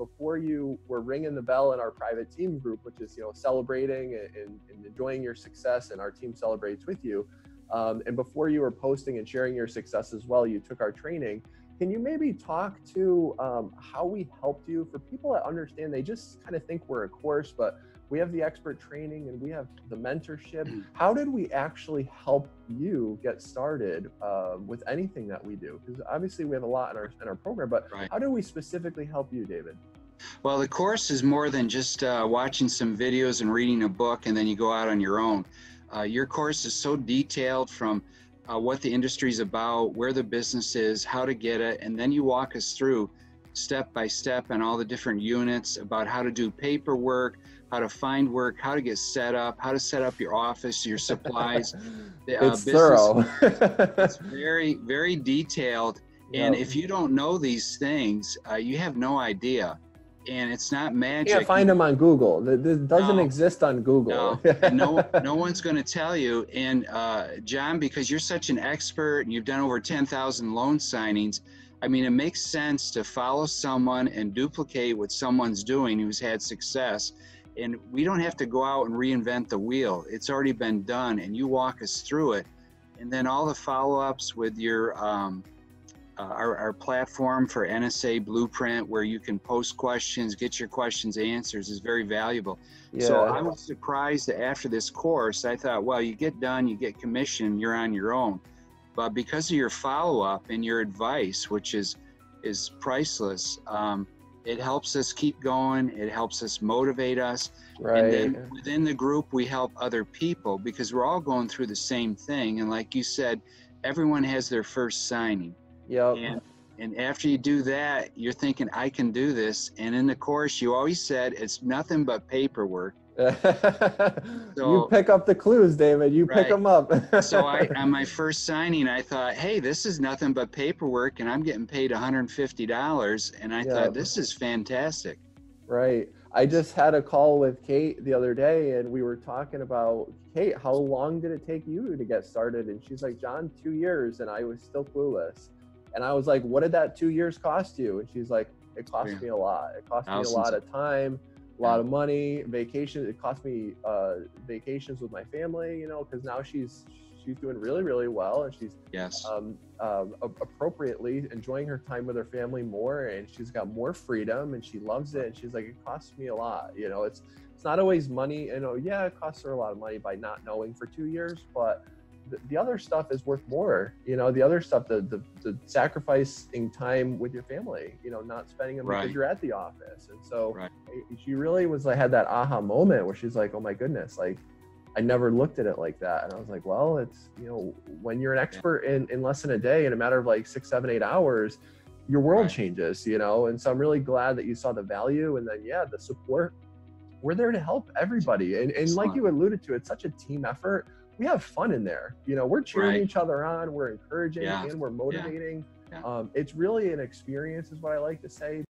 before you were ringing the bell in our private team group, which is, you know, celebrating and enjoying your success, and our team celebrates with you. And before you were posting and sharing your success as well, you took our training. Can you maybe talk to how we helped you, for people that understand they just kind of think we're a course, but we have the expert training and we have the mentorship. How did we actually help you get started with anything that we do? Because obviously we have a lot in our program, but right. How do we specifically help you, David? Well, the course is more than just watching some videos and reading a book and then you go out on your own. Your course is so detailed, from what the industry is about, where the business is, how to get it, and then you walk us through step by step and all the different units about how to do paperwork, how to find work, how to get set up, how to set up your office, your supplies. The, it's thorough. It's very, very detailed. Yep. And if you don't know these things, you have no idea. And it's not magic. You can't find them on Google. This doesn't exist on Google. No one's going to tell you. And John, because you're such an expert and you've done over 10,000 loan signings, I mean, it makes sense to follow someone and duplicate what someone's doing who's had success. And we don't have to go out and reinvent the wheel. It's already been done, and you walk us through it. And then all the follow-ups with your our platform for NSA Blueprint, where you can post questions, get your questions answered, is very valuable. Yeah. So I was surprised that after this course, I thought, well, you get done, you get commission, you're on your own. But because of your follow-up and your advice, which is priceless, it helps us keep going. It helps us motivate us. Right. And then within the group, we help other people, because we're all going through the same thing. And like you said, everyone has their first signing. Yep. And after you do that, you're thinking, I can do this. And in the course, you always said, it's nothing but paperwork. So, you pick up the clues, David. You right. Pick them up. So on my first signing, I thought, hey, this is nothing but paperwork, and I'm getting paid $150. And I thought, this is fantastic. Right. I just had a call with Kate the other day, and we were talking about, Kate, how long did it take you to get started? And she's like, John, 2 years, and I was still clueless. And I was like, what did that 2 years cost you? And she's like, it cost me a lot. It cost me a lot of time, a lot of money, vacation. It cost me vacations with my family, you know, because now she's doing really, really well. And she's appropriately enjoying her time with her family more. And she's got more freedom and she loves it. And she's like, it costs me a lot. You know, it's not always money. You know, yeah, it costs her a lot of money by not knowing for 2 years, but the other stuff is worth more, you know, the other stuff, the sacrificing time with your family, you know, not spending them because you're at the office. And so she really was like, had that aha moment where she's like, oh my goodness, like I never looked at it like that. And I was like, well, it's, you know, when you're an expert in less than a day, in a matter of like 6, 7, 8 hours, your world changes, you know? And so I'm really glad that you saw the value, and then the support. We're there to help everybody. And like you alluded to, it's such a team effort. We have fun in there, you know, we're cheering each other on, we're encouraging and we're motivating. It's really an experience, is what I like to say.